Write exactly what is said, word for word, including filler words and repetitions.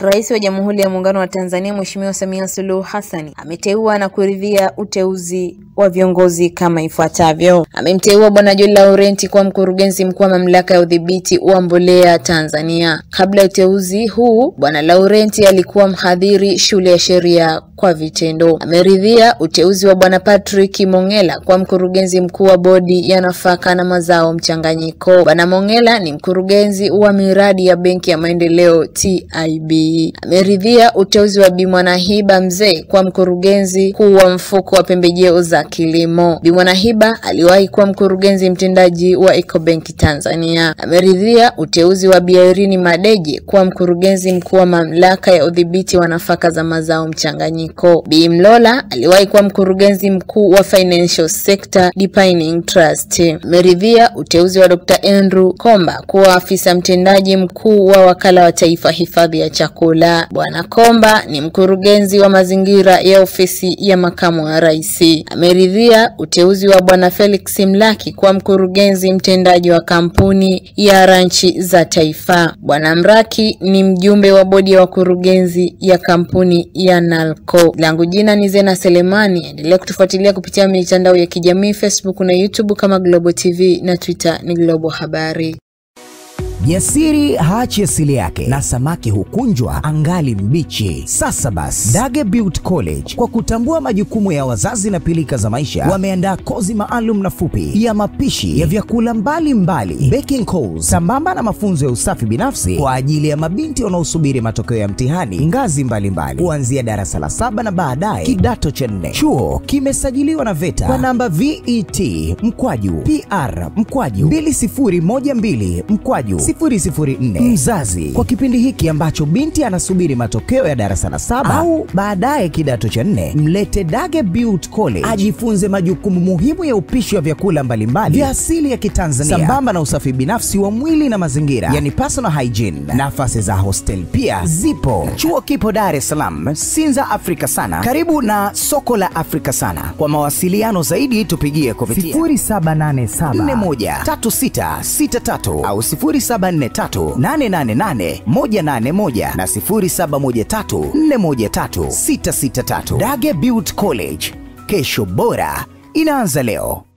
Rais wa Jamhuri ya Muungano wa Tanzania Mheshimiwa Samia Suluhu Hassan ameteua na kuridhia uteuzi wa viongozi kama ifuatavyo. Amemteua Bwana Joel Laurent kuwa mkurugenzi mkuu wa Mamlaka ya Udhibiti wa Mbolea Tanzania. Kabla uteuzi huu, Bwana Laurent alikuwa mhadhiri shule ya sheria kwa vitendo. Ameridhia uteuzi wa Bwana Patrick Mongela kuwa mkurugenzi mkuu wa Bodi ya Nafaka na Mazao Mchanganyiko. Bwana Mongela ni mkurugenzi wa miradi ya Benki ya Maendeleo T I B. Ameridhia uteuzi wa Bimwanahiba mzee kwa mkurugenzi mkuu wa mfuko wa pembejeo za kilimo. Bimwanahiba aliwahi kuwa mkurugenzi mtendaji wa Ecobank Tanzania. Ameridhia uteuzi wa Biarini Madeje kuwa mkurugenzi mkuu wa Mamlaka ya Udhibiti wa Nafaka za Mazao Mchanganyiko. Bi Mlola aliwahi kuwa mkurugenzi mkuu wa Financial Sector Defining Trust. Ameridhia uteuzi wa Doctor Andrew Komba kuwa afisa mtendaji mkuu wa Wakala wa Taifa Hifadhi ya Chakula. Bwana Komba ni mkurugenzi wa mazingira ya ofisi ya makamu wa rais. Ameridhia uteuzi wa Bwana Felix Mlaki kuwa mkurugenzi mtendaji wa kampuni ya ranchi za taifa. Bwana Mraki ni mjumbe wa bodi ya wakurugenzi ya kampuni ya Nalco. Langu jina ni Zena Selemani. Endelea kutufuatilia kupitia mitandao ya kijamii Facebook na YouTube kama Globo T V na Twitter ni Globo Habari. Jasiri haachi asili yake na samaki hukunjwa angali mbichi. Sasa basi, Dage Butte College kwa kutambua majukumu ya wazazi na pilika za maisha, wameandaa kozi maalum na fupi ya mapishi ya vyakula mbalimbali, baking course, sambamba na mafunzo ya usafi binafsi kwa ajili ya mabinti wanaosubiri matokeo ya mtihani ngazi mbalimbali, kuanzia darasa la saba na baadaye kidato cha nne. Chuo kimesajiliwa na VETA kwa namba V E T mkwaju P R mkwaju mbili sifuri moja mbili mkwaju sifuri sifuri nne. Mzazi, kwa kipindi hiki ambacho binti anasubiri matokeo ya darasa la saba au baadaye kidato cha nne, mlete Dage Butte College ajifunze majukumu muhimu ya upishi wa vyakula mbalimbali vya asili ya Kitanzania, sambamba na usafi binafsi wa mwili na mazingira, yani personal hygiene. Nafasi za hostel pia zipo. Chuo kipo Dar es Salaam, Sinza Afrika Sana, karibu na soko la Afrika Sana. Kwa mawasiliano zaidi tupigie kupitia sifuri saba nane saba nne moja tatu sita sita tatu au sifuri saba nne tatu nane nane nane moja nane moja na sifuri saba moja tatu nne moja tatu sita sita tatu. Dage Butte College, kesho bora inaanza leo.